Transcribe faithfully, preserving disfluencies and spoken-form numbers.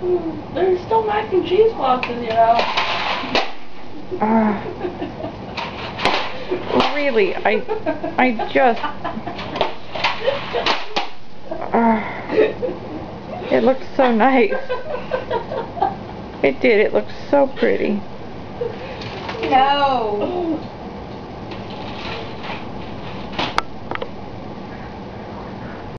Mm, there's still mac and cheese boxes, you know. Uh, really, I, I just. Uh, it looked so nice. It did. It looked so pretty. No.